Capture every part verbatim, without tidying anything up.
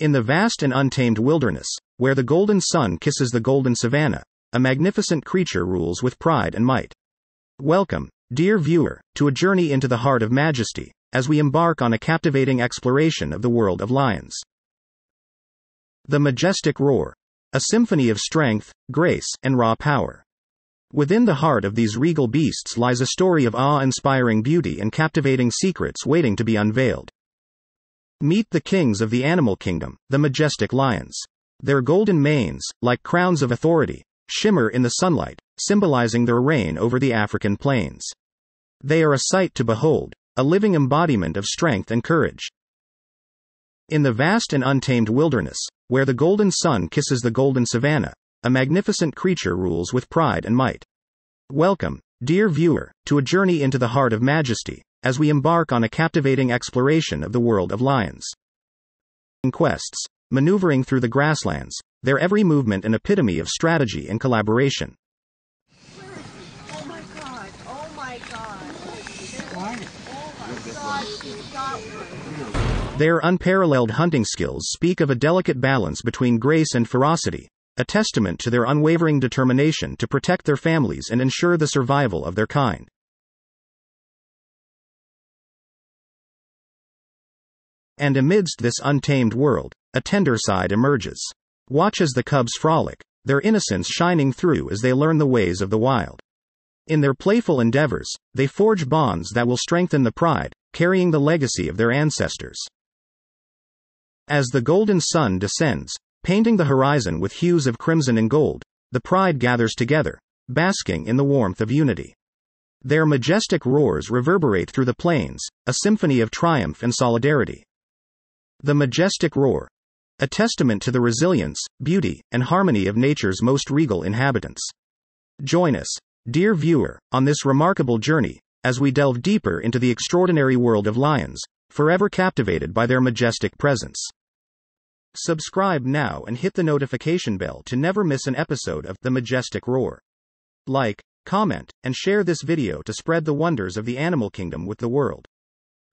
In the vast and untamed wilderness, where the golden sun kisses the golden savanna, a magnificent creature rules with pride and might. Welcome, dear viewer, to a journey into the heart of majesty, as we embark on a captivating exploration of the world of lions. The Majestic Roar. A symphony of strength, grace, and raw power. Within the heart of these regal beasts lies a story of awe-inspiring beauty and captivating secrets waiting to be unveiled. Meet the kings of the animal kingdom, the majestic lions. Their golden manes, like crowns of authority, shimmer in the sunlight, symbolizing their reign over the African plains. They are a sight to behold, a living embodiment of strength and courage. In the vast and untamed wilderness, where the golden sun kisses the golden savanna, a magnificent creature rules with pride and might. Welcome, dear viewer, to a journey into the heart of majesty, as we embark on a captivating exploration of the world of lions. Quests, maneuvering through the grasslands, their every movement an epitome of strategy and collaboration. Where is he? Oh my god, oh my god. Oh my god. Their unparalleled hunting skills speak of a delicate balance between grace and ferocity, a testament to their unwavering determination to protect their families and ensure the survival of their kind. And amidst this untamed world, a tender side emerges. Watch as the cubs frolic, their innocence shining through as they learn the ways of the wild. In their playful endeavors, they forge bonds that will strengthen the pride, carrying the legacy of their ancestors. As the golden sun descends, painting the horizon with hues of crimson and gold, the pride gathers together, basking in the warmth of unity. Their majestic roars reverberate through the plains, a symphony of triumph and solidarity. The Majestic Roar. A testament to the resilience, beauty, and harmony of nature's most regal inhabitants. Join us, dear viewer, on this remarkable journey, as we delve deeper into the extraordinary world of lions, forever captivated by their majestic presence. Subscribe now and hit the notification bell to never miss an episode of The Majestic Roar. Like, comment, and share this video to spread the wonders of the animal kingdom with the world.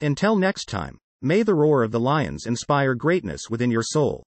Until next time. May the roar of the lions inspire greatness within your soul.